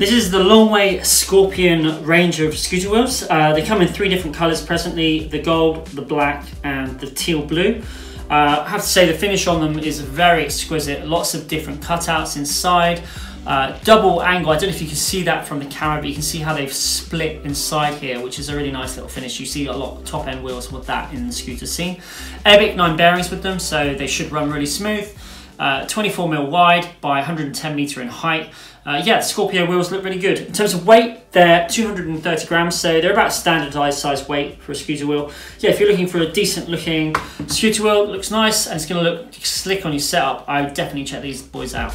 This is the Longway Scorpion range of scooter wheels. They come in three different colours presently: the gold, the black and the teal blue. I have to say the finish on them is very exquisite, lots of different cutouts inside. Double angle, I don't know if you can see that from the camera, but you can see how they've split inside here, which is a really nice little finish. You see a lot of top end wheels with that in the scooter scene. ABEC 9 bearings with them, so they should run really smooth. 24mm wide by 110m in height. Yeah, the Scorpio wheels look really good. In terms of weight, they're 230 grams, so they're about standardized size weight for a scooter wheel. Yeah, if you're looking for a decent looking scooter wheel that looks nice and it's gonna look slick on your setup, I would definitely check these boys out.